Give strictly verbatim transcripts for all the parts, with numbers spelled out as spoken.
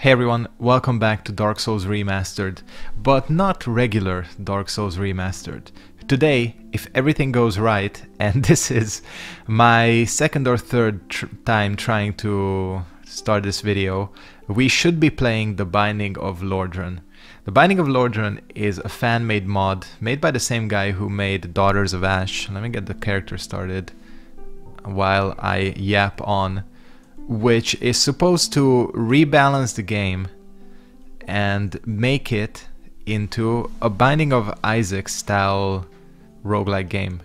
Hey everyone, welcome back to Dark Souls Remastered, but not regular Dark Souls Remastered. Today, if everything goes right, and this is my second or third tr time trying to start this video, we should be playing The Binding of Lordran. The Binding of Lordran is a fan-made mod made by the same guy who made Daughters of Ash. Let me get the character started while I yap on. Which is supposed to rebalance the game and make it into a Binding of Isaac style roguelike game.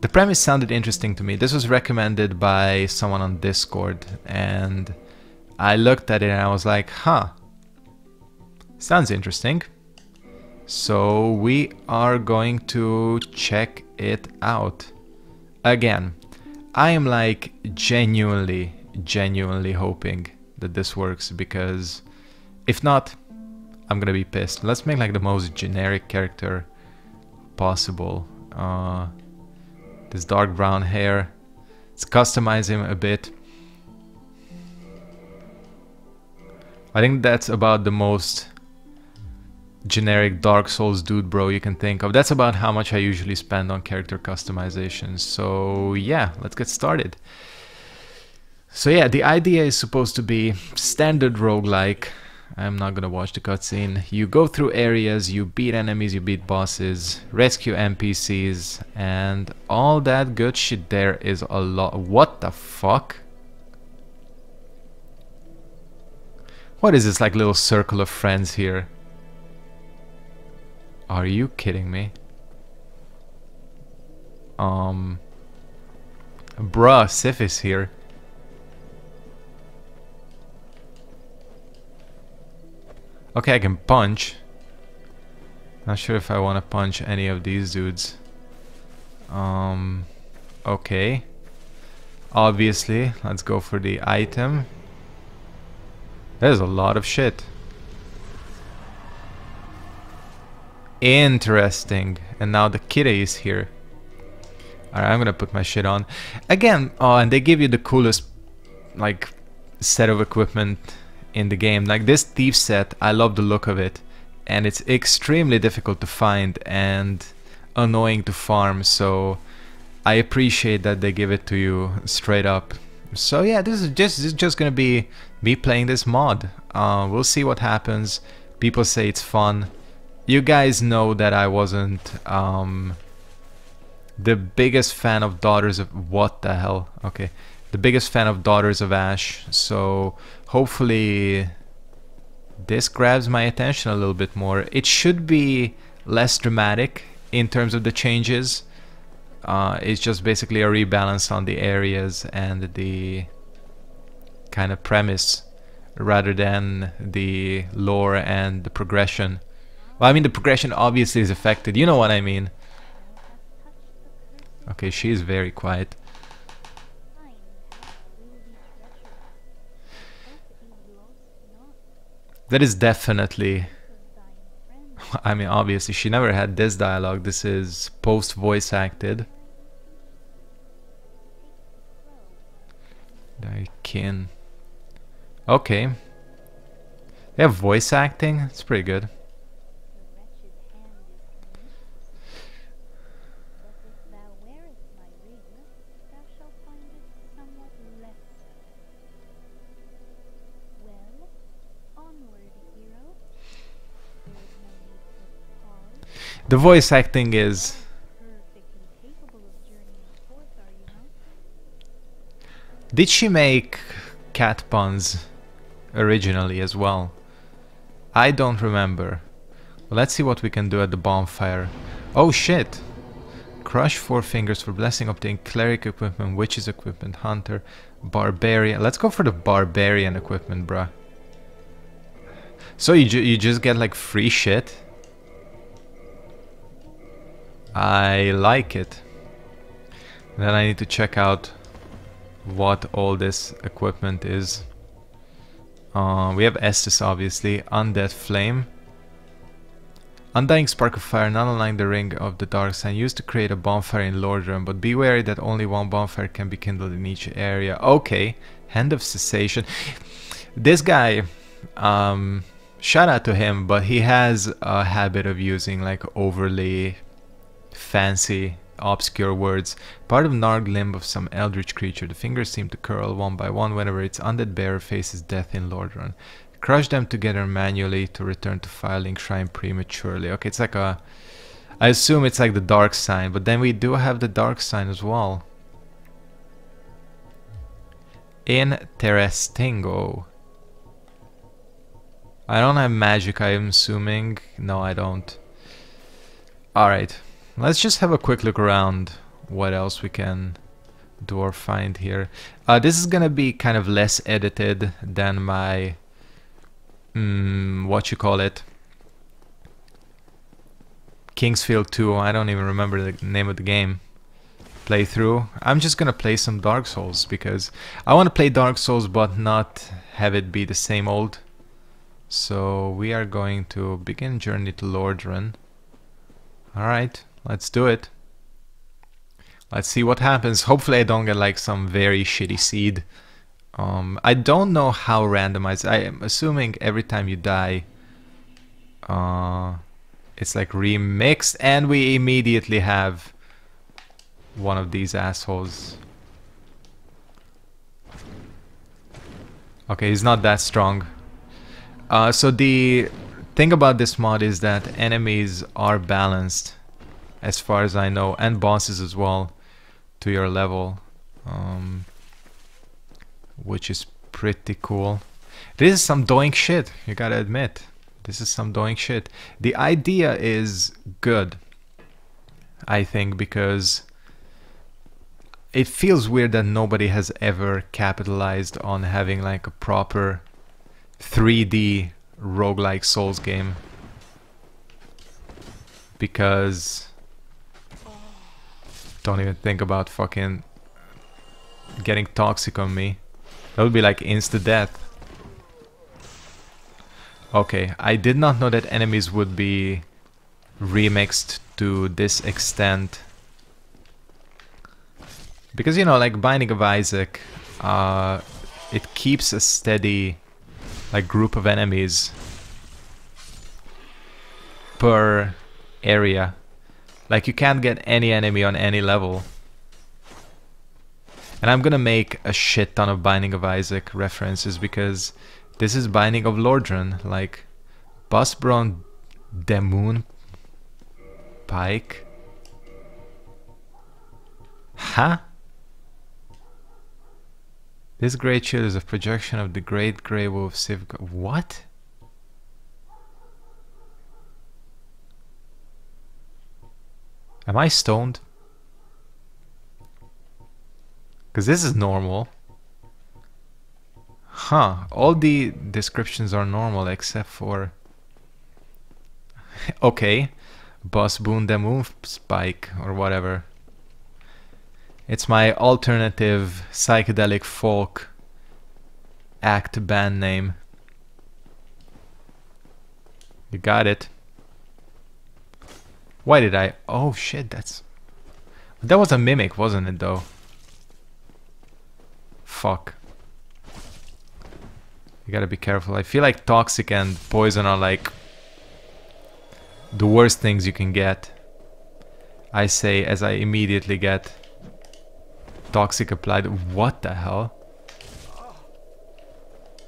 The premise sounded interesting to me. This was recommended by someone on Discord and I looked at it and I was like, huh, sounds interesting. So we are going to check it out again. I am like genuinely, genuinely hoping that this works, because if not, I'm gonna be pissed. Let's make like the most generic character possible. Uh, this dark brown hair. Let's customize him a bit. I think that's about the most generic Dark Souls dude bro you can think of. That's about how much I usually spend on character customization. So yeah, let's get started. So yeah, the idea is supposed to be standard roguelike. I'm not gonna watch the cutscene. You go through areas, you beat enemies, you beat bosses, rescue N P Cs, and all that good shit. There is a lot. What the fuck? What is this like little circle of friends here? Are you kidding me? Um... Bruh, Sif is here. Okay, I can punch. Not sure if I want to punch any of these dudes. Um... Okay. Obviously, let's go for the item. There's a lot of shit. Interesting. And now the kitty is here. Alright, I'm gonna put my shit on. Again, oh, and they give you the coolest, like, set of equipment in the game. Like, this thief set, I love the look of it. And it's extremely difficult to find and annoying to farm, so I appreciate that they give it to you straight up. So yeah, this is just, this is just gonna be me playing this mod. Uh, we'll see what happens. People say it's fun. You guys know that I wasn't um, the biggest fan of Daughters of... What the hell? Okay. The biggest fan of Daughters of Ash. So hopefully this grabs my attention a little bit more. It should be less dramatic in terms of the changes. Uh, it's just basically a rebalance on the areas and the kind of premise rather than the lore and the progression. Well, I mean, the progression obviously is affected. You know what I mean. Okay, she is very quiet. That is definitely... I mean, obviously, she never had this dialogue. This is post-voice acted. I can... Okay. They have voice acting? It's pretty good. The voice acting is... Did she make cat puns originally as well? I don't remember. Let's see what we can do at the bonfire. Oh shit! Crush four fingers for blessing, obtain cleric equipment, witches equipment, hunter, barbarian. Let's go for the barbarian equipment, bruh. So you, ju you just get like free shit? I like it. Then I need to check out what all this equipment is. Uh, we have Estus, obviously. Undead Flame. Undying Spark of Fire, not unlike the Ring of the Dark Sun, used to create a bonfire in Lordran, but be wary that only one bonfire can be kindled in each area. Okay. Hand of Cessation. This guy, um, shout out to him, but he has a habit of using like overly fancy, obscure words. Part of gnarled limb of some eldritch creature. The fingers seem to curl one by one whenever its undead bearer faces death in Lordran. Crush them together manually to return to Firelink Shrine prematurely. Okay, it's like a... I assume it's like the dark sign, but then we do have the dark sign as well. Interestingo. I don't have magic, I'm assuming. No, I don't. Alright. Let's just have a quick look around what else we can do or find here. Uh, this is gonna be kind of less edited than my... Mm, what you call it? Kingsfield two, I don't even remember the name of the game. Playthrough. I'm just gonna play some Dark Souls because I want to play Dark Souls but not have it be the same old. So we are going to begin journey to Lordran. Alright, let's do it. Let's see what happens. Hopefully I don't get like some very shitty seed. Um, I don't know how randomized. I am assuming every time you die, uh, it's like remixed, and we immediately have one of these assholes. Okay, he's not that strong. Uh, so the thing about this mod is that enemies are balanced, as far as I know, and bosses as well, to your level. Um, which is pretty cool. This is some doink shit, you gotta admit. This is some doink shit. The idea is good, I think, because it feels weird that nobody has ever capitalized on having like a proper three D roguelike Souls game. Because don't even think about fucking getting toxic on me. That would be like insta-death. Okay, I did not know that enemies would be remixed to this extent. Because, you know, like Binding of Isaac, uh, it keeps a steady like group of enemies per area. Like you can't get any enemy on any level. And I'm gonna make a shit ton of Binding of Isaac references because this is Binding of Lordran, like Busbron Demoon Pike. Huh? This great shield is a projection of the great grey wolf Sif. What? Am I stoned? Because this is normal. Huh, all the descriptions are normal except for... okay, Busbron Demoon Pike or whatever. It's my alternative psychedelic folk act band name. You got it. Why did I... oh shit, that's... that was a mimic, wasn't it though? Fuck. You gotta be careful. I feel like toxic and poison are like the worst things you can get. I say as I immediately get toxic applied. What the hell?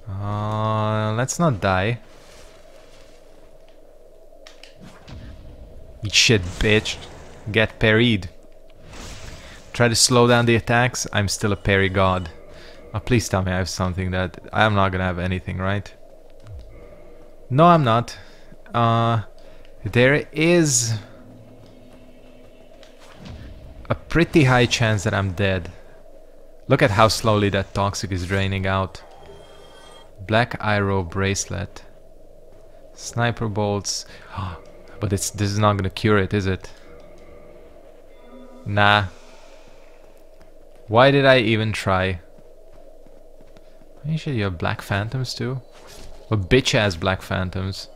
Uh, let's not die. Eat shit, bitch. Get parried. Try to slow down the attacks. I'm still a parry god. Oh, please tell me I have something that... I'm not gonna have anything, right? No, I'm not. Uh, there is... a pretty high chance that I'm dead. Look at how slowly that toxic is draining out. Black Iroh bracelet. Sniper bolts. But it's, this is not gonna cure it, is it? Nah. Why did I even try? Usually you have black phantoms too? Or bitch ass black phantoms.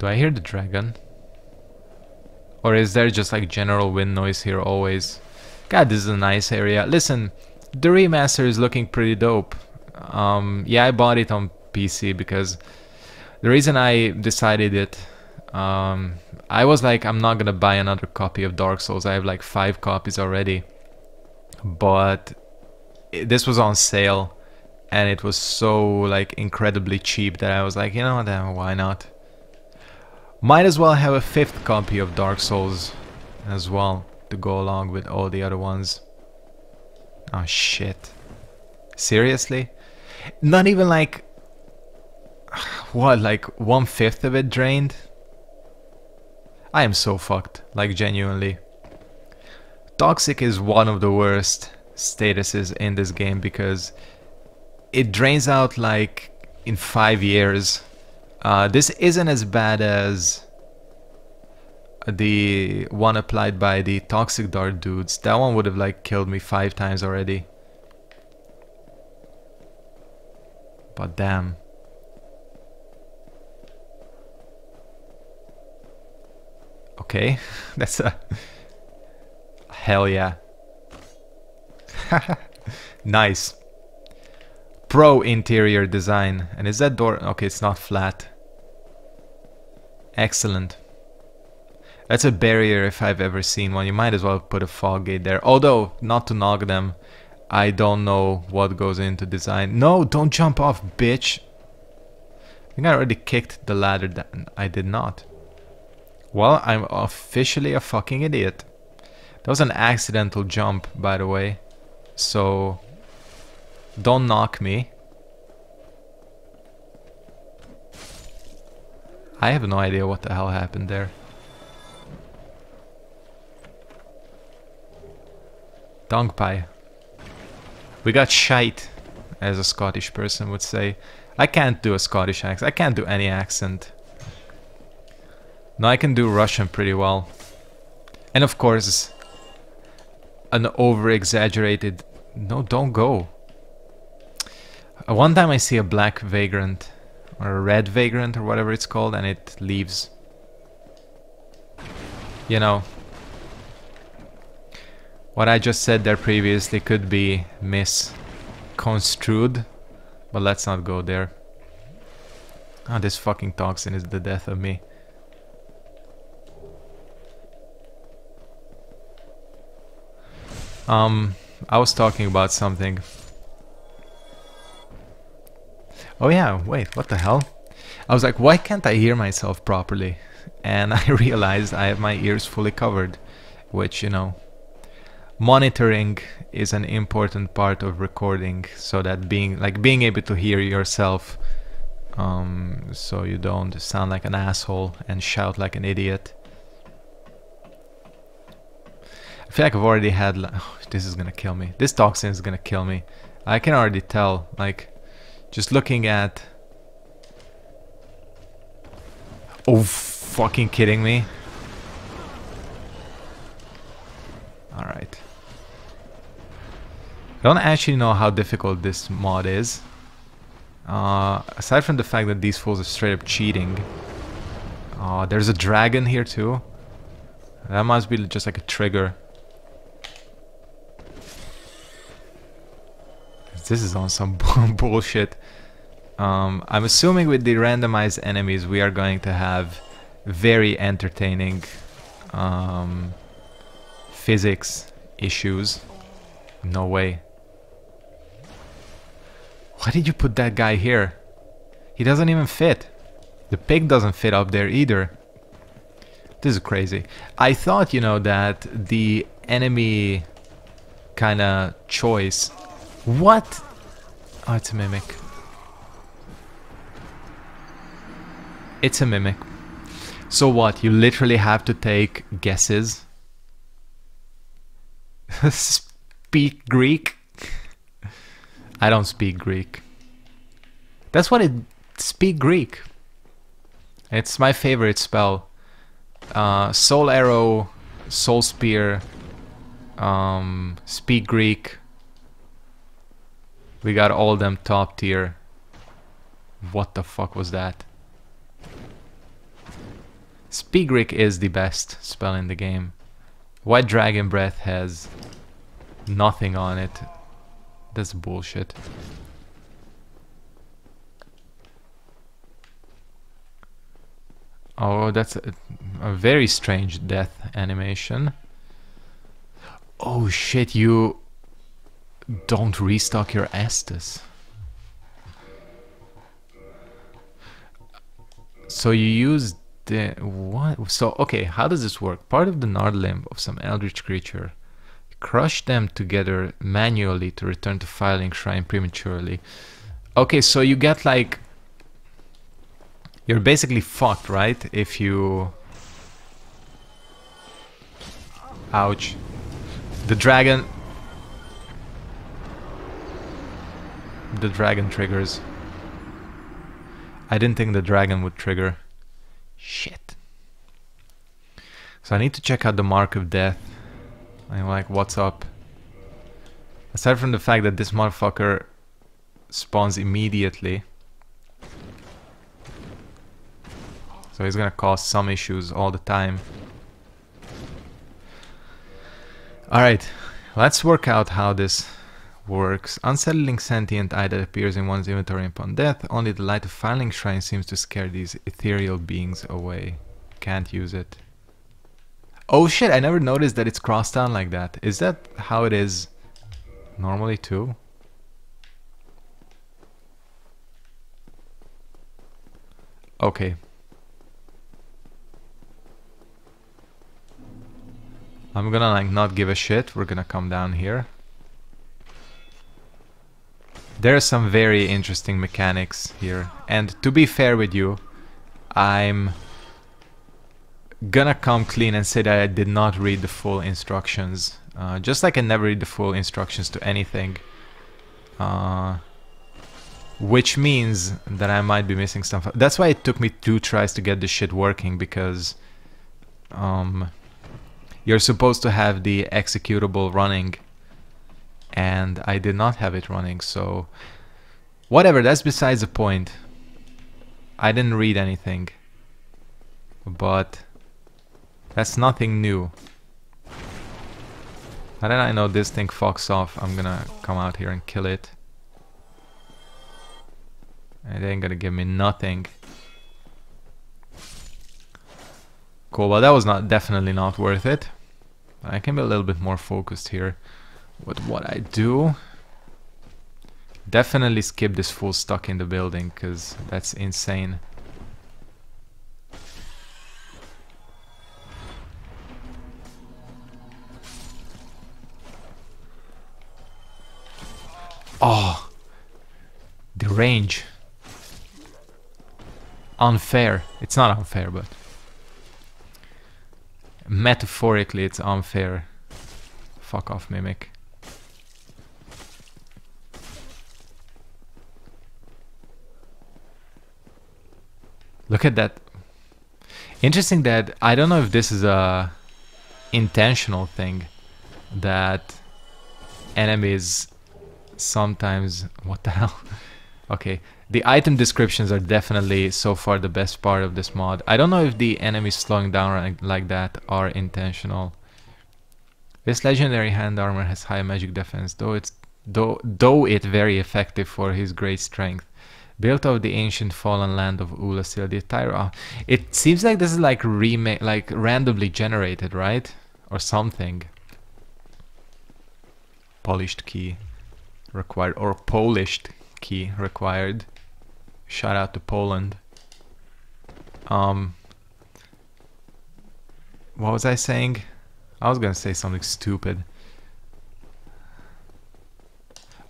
Do I hear the dragon? Or is there just like general wind noise here always? God, this is a nice area. Listen, the remaster is looking pretty dope. Um, yeah, I bought it on P C because the reason I decided it, um, I was like, I'm not gonna buy another copy of Dark Souls. I have like five copies already, but this was on sale and it was so like incredibly cheap that I was like, you know what, why not? Might as well have a fifth copy of Dark Souls as well to go along with all the other ones. Oh shit. Seriously? Not even like... what, like one fifth of it drained? I am so fucked, like genuinely. Toxic is one of the worst statuses in this game because it drains out like in five years. Uh, this isn't as bad as the one applied by the Toxic Dart dudes. That one would have like killed me five times already. But damn. Okay, that's a... hell yeah. Nice. Pro interior design. And is that door... okay, it's not flat. Excellent. That's a barrier if I've ever seen one. You might as well put a fog gate there. Although, not to knock them, I don't know what goes into design. No, don't jump off, bitch. I think I already kicked the ladder down. I did not. Well, I'm officially a fucking idiot. That was an accidental jump, by the way. So, don't knock me. I have no idea what the hell happened there. Dung pie. We got shite, as a Scottish person would say. I can't do a Scottish accent. I can't do any accent. No, I can do Russian pretty well. And of course, an over-exaggerated... no, don't go. One time I see a black vagrant, or a red vagrant, or whatever it's called, and it leaves. You know, what I just said there previously could be misconstrued, but let's not go there. Ah, oh, this fucking toxin is the death of me. Um, I was talking about something. Oh yeah, wait, what the hell? I was like, why can't I hear myself properly? And I realized I have my ears fully covered, which, you know, monitoring is an important part of recording, so that being like being able to hear yourself, um, so you don't sound like an asshole and shout like an idiot. I feel like I've already had like, oh, this is gonna kill me. This toxin is gonna kill me. I can already tell, like, just looking at... oh, fucking kidding me. Alright. I don't actually know how difficult this mod is. Uh, aside from the fact that these fools are straight up cheating. Uh, there's a dragon here too. That must be just like a trigger. This is on some bullshit. Um, I'm assuming with the randomized enemies we are going to have very entertaining um, physics issues. No way. Why did you put that guy here? He doesn't even fit. The pig doesn't fit up there either. This is crazy. I thought, you know, that the enemy kind of choice... what? Oh, it's a mimic. It's a mimic. So what? You literally have to take guesses? Speak Greek? I don't speak Greek. That's what it... speak Greek. It's my favorite spell. Uh, soul Arrow, Soul Spear, um, Speak Greek. We got all them top tier. What the fuck was that? Speak Greek is the best spell in the game. White Dragon Breath has nothing on it. That's bullshit. Oh, that's a, a very strange death animation. Oh shit, you don't restock your Estus. So you use the... what? So, okay, how does this work? Part of the Gnarled Limb of some eldritch creature. Crush them together manually to return to Firelink Shrine prematurely. Okay, so you get like... you're basically fucked, right? If you... ouch. The dragon... the dragon triggers. I didn't think the dragon would trigger. Shit. So I need to check out the Mark of Death. I'm like, what's up? Aside from the fact that this motherfucker spawns immediately. So he's gonna cause some issues all the time. Alright, let's work out how this works. Unsettling sentient eye that appears in one's inventory upon death. Only the light of Firelink Shrine seems to scare these ethereal beings away. Can't use it. Oh shit, I never noticed that it's crossed down like that. Is that how it is normally too? Okay. I'm gonna like not give a shit. We're gonna come down here. There are some very interesting mechanics here, and to be fair with you, I'm gonna come clean and say that I did not read the full instructions, uh, just like I never read the full instructions to anything, uh, which means that I might be missing stuff. That's why it took me two tries to get this shit working, because um, you're supposed to have the executable running, and I did not have it running, so whatever, that's besides the point. I didn't read anything, but that's nothing new. Now that I know this thing fucks off, I'm gonna come out here and kill it. It ain't gonna give me nothing. Cool, well that was not definitely not worth it. I can be a little bit more focused here with what I do. Definitely skip this fool stuck in the building, because that's insane. Oh, the range. Unfair. It's not unfair, but metaphorically it's unfair. Fuck off, Mimic. Look at that. Interesting that, I don't know if this is a intentional thing, that enemies sometimes, what the hell? Okay, the item descriptions are definitely so far the best part of this mod. I don't know if the enemies slowing down like that are intentional. This legendary hand armor has high magic defense, though it's though though it very effective for his great strength. Built of the ancient fallen land of Ulasil the Tyra. It seems like this is like remake, like randomly generated, right? Or something. Polished key required, or polished key required. Shout out to Poland. Um, what was I saying? I was gonna say something stupid.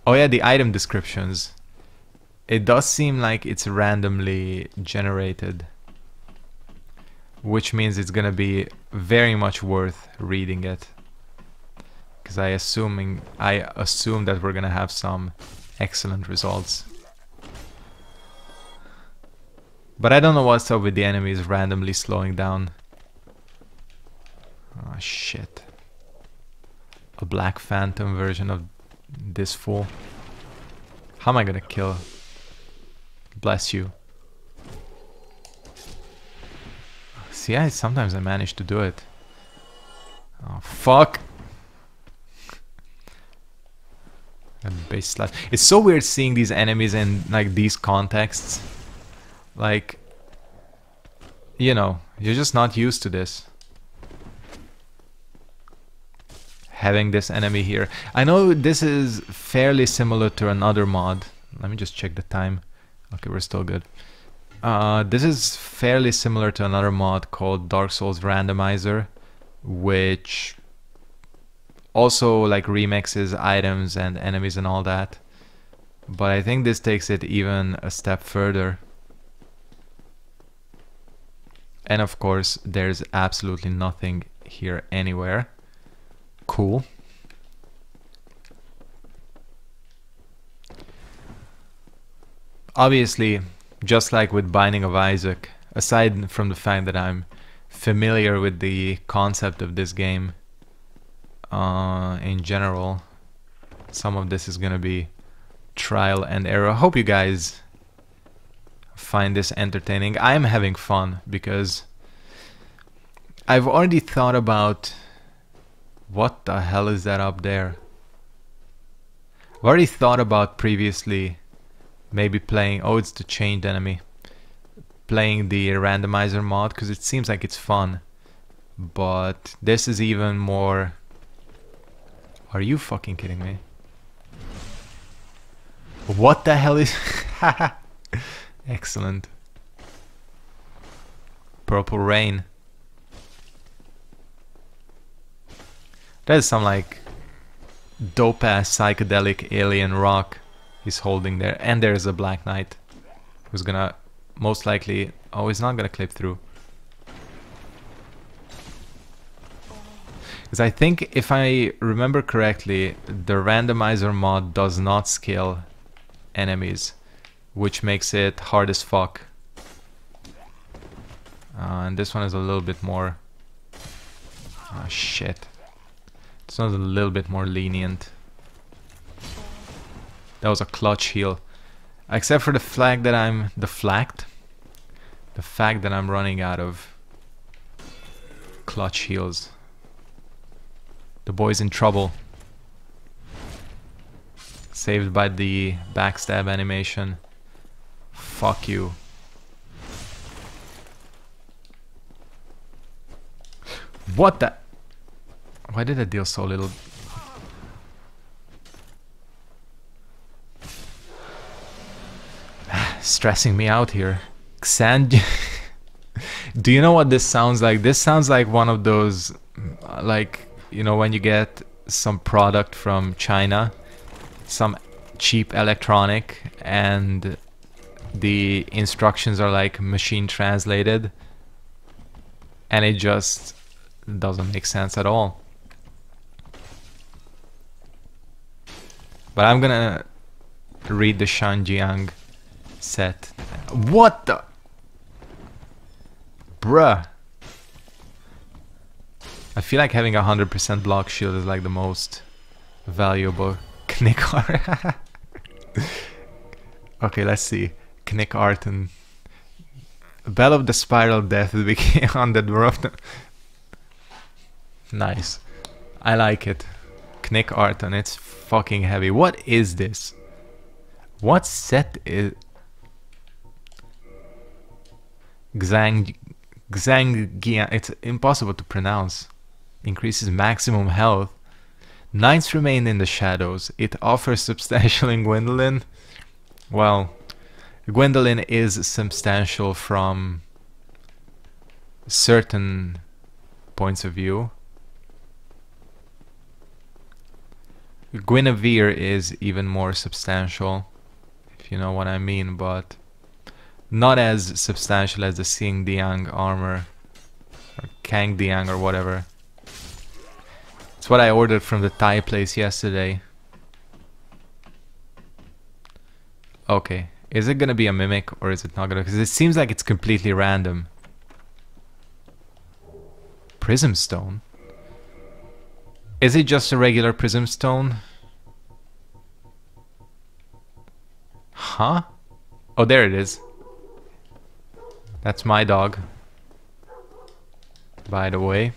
Oh yeah, the item descriptions. It does seem like it's randomly generated, which means it's gonna be very much worth reading it, because I assuming I assume that we're gonna have some excellent results. But I don't know what's up with the enemies randomly slowing down. Oh shit! A Black Phantom version of this fool. How am I gonna kill? Bless you. See, I sometimes I manage to do it. Oh fuck! A face slash. It's so weird seeing these enemies in like these contexts. Like, you know, you're just not used to this. Having this enemy here. I know this is fairly similar to another mod. Let me just check the time. Okay, we're still good. Uh, this is fairly similar to another mod called Dark Souls Randomizer, which also like remixes items and enemies and all that. But I think this takes it even a step further. And of course, there's absolutely nothing here anywhere. Cool. Obviously, just like with Binding of Isaac, aside from the fact that I'm familiar with the concept of this game uh, in general, some of this is gonna be trial and error. Hope you guys find this entertaining. I'm having fun because I've already thought about what the hell is that up there. I've already thought about previously maybe playing, oh, it's the chained enemy, playing the randomizer mod because it seems like it's fun, but this is even more. Are you fucking kidding me? What the hell is excellent. Purple rain. That is some like dope ass psychedelic alien rock he's holding there. And there is a Black Knight who's gonna most likely, oh, he's not gonna clip through. Because I think if I remember correctly, the randomizer mod does not scale enemies, which makes it hard as fuck. Uh, and this one is a little bit more... oh shit. This one's a little bit more lenient. That was a clutch heal. Except for the flag that I'm... the flagged? The fact that I'm running out of clutch heals. The boy's in trouble. Saved by the backstab animation. Fuck you. What the... why did I deal so little? Stressing me out here. Xand... do you know what this sounds like? This sounds like one of those... like, you know, when you get some product from China, some cheap electronic, and the instructions are like machine translated and it just doesn't make sense at all. But I'm gonna read the Shanjiang set. What the? Bruh. I feel like having a hundred percent block shield is like the most valuable Knick art. Okay, let's see. Knick art and Bell of the Spiral Death became on the dwarf. Nice. I like it. Knick art and it's fucking heavy. What is this? What set is Xang Xang? It's impossible to pronounce. Increases maximum health. Knights remain in the shadows. It offers substantial in Gwendolyn. Well, Gwendolyn is substantial from certain points of view. Guinevere is even more substantial, if you know what I mean, but not as substantial as the Xing Diang armor or Kang Diang or whatever. It's what I ordered from the Thai place yesterday. Okay, is it gonna be a mimic or is it not gonna? Because it seems like it's completely random. Prism stone? Is it just a regular prism stone? Huh? Oh, there it is. That's my dog, by the way.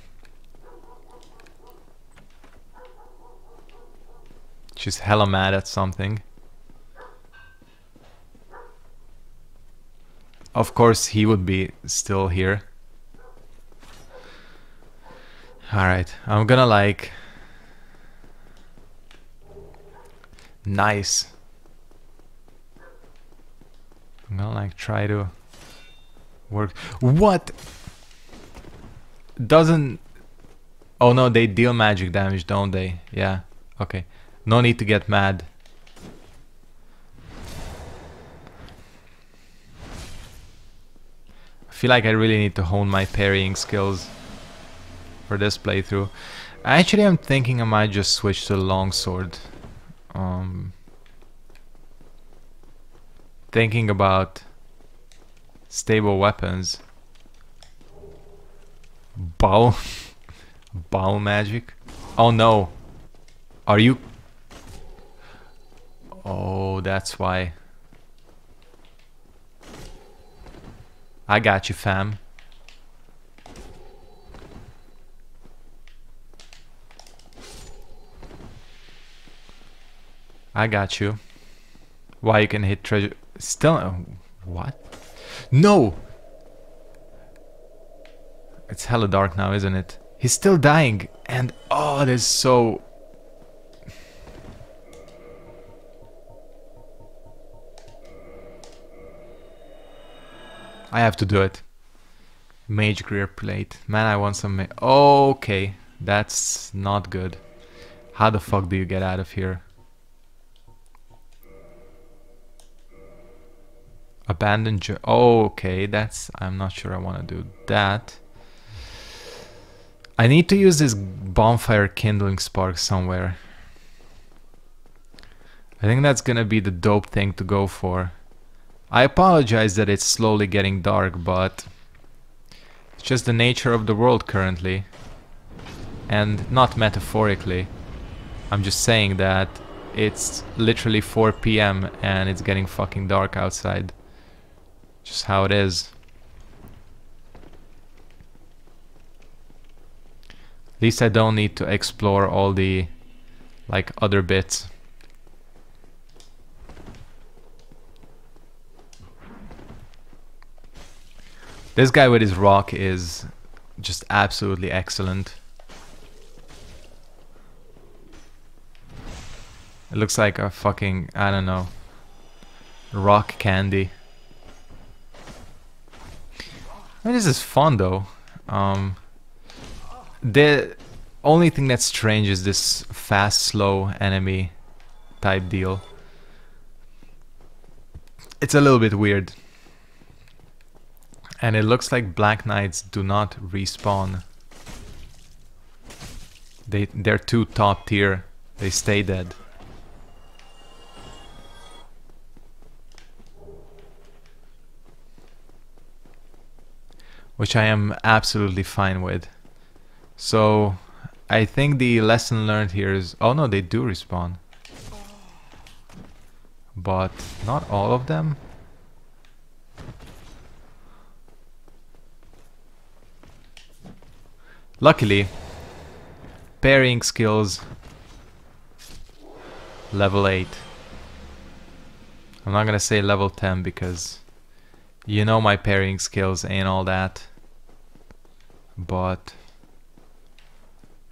She's hella mad at something. Of course he would be still here. Alright, I'm gonna like... Nice. I'm gonna like try to work... What? Doesn't... Oh no, they deal magic damage, don't they? Yeah, okay. No need to get mad. I feel like I really need to hone my parrying skills for this playthrough. Actually, I'm thinking I might just switch to longsword. Um, thinking about stable weapons. Bow. Bow magic. Oh no. Are you... Oh, that's why. I got you, fam. I got you. Why you can hit treasure... Still... What? No! It's hella dark now, isn't it? He's still dying, and oh, there's so... I have to do it. Mage Gear Plate. Man, I want some ma... Okay, that's not good. How the fuck do you get out of here? Abandoned... Ju oh, okay, that's... I'm not sure I want to do that. I need to use this bonfire kindling spark somewhere. I think that's gonna be the dope thing to go for. I apologize that it's slowly getting dark, but it's just the nature of the world currently. And not metaphorically. I'm just saying that it's literally four P M and it's getting fucking dark outside. Just how it is. At least I don't need to explore all the, like, other bits. This guy with his rock is just absolutely excellent. It looks like a fucking, I don't know, rock candy. I mean, this is fun though. Um... The only thing that's strange is this fast, slow enemy type deal. It's a little bit weird. And it looks like Black Knights do not respawn. They, they're too top tier. They stay dead. Which I am absolutely fine with. So, I think the lesson learned here is... Oh no, they do respawn. But not all of them. Luckily, parrying skills, level eight. I'm not gonna say level ten because you know my parrying skills ain't all that. But...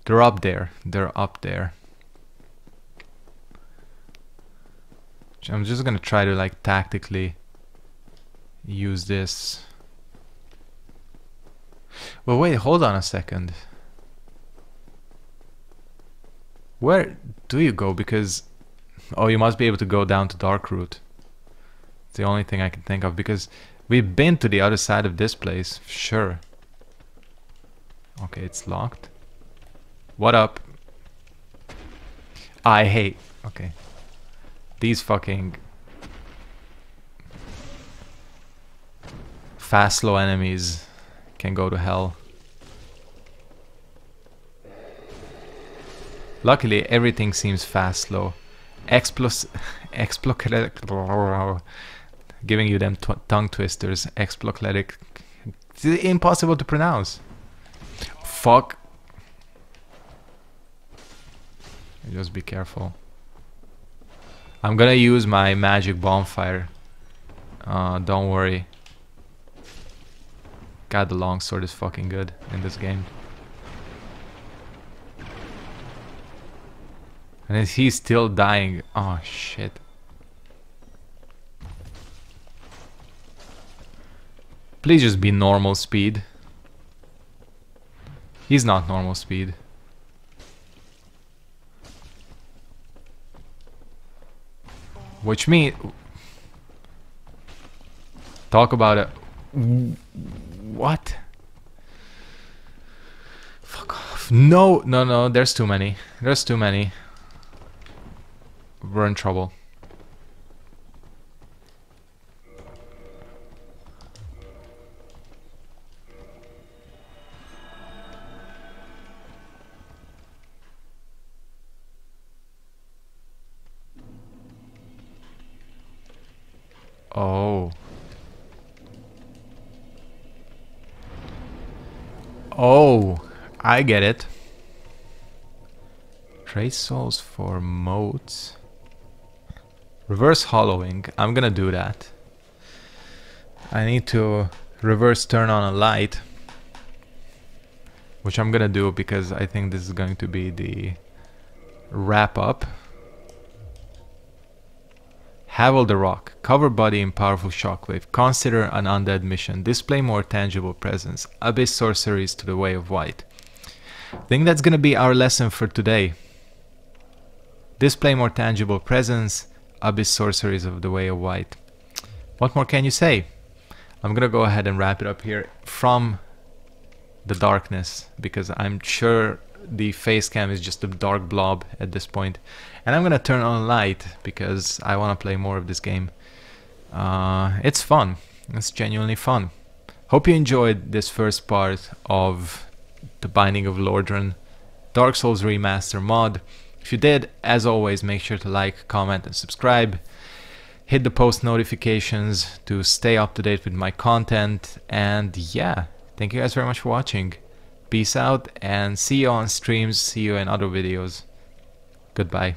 They're up there. They're up there. I'm just gonna try to like tactically use this. Well, wait, hold on a second. Where do you go? Because oh, you must be able to go down to Dark Root. It's the only thing I can think of because we've been to the other side of this place, sure. Okay, it's locked. What up? I hate... Okay. These fucking... Fast, slow enemies can go to hell. Luckily, everything seems fast, slow. Explos... Explocletic... Giving you them tw tongue twisters. Explocletic... It's impossible to pronounce. Fuck. Just be careful. I'm gonna use my magic bonfire. Uh, don't worry. God, the longsword is fucking good in this game. And is he still dying? Oh shit. Please just be normal speed. He's not normal speed. Which means... Talk about it. What? Fuck off. No, no, no. There's too many. There's too many. We're in trouble. Oh. Oh, I get it. Trace souls for moats. Reverse hollowing. I'm gonna do that. I need to reverse turn on a light, which I'm gonna do because I think this is going to be the wrap up. Havel the Rock. Cover body in powerful shockwave. Consider an undead mission. Display more tangible presence. Abyss sorceries to the way of white. I think that's going to be our lesson for today. Display more tangible presence. Abyss sorceries of the way of white. What more can you say? I'm going to go ahead and wrap it up here from the darkness, because I'm sure the face cam is just a dark blob at this point. And I'm gonna turn on light because I wanna play more of this game. Uh, it's fun. It's genuinely fun. Hope you enjoyed this first part of The Binding of Lordran, Dark Souls Remaster mod. If you did, as always, make sure to like, comment, and subscribe. Hit the post notifications to stay up to date with my content. And yeah, thank you guys very much for watching. Peace out, and see you on streams, see you in other videos. Goodbye.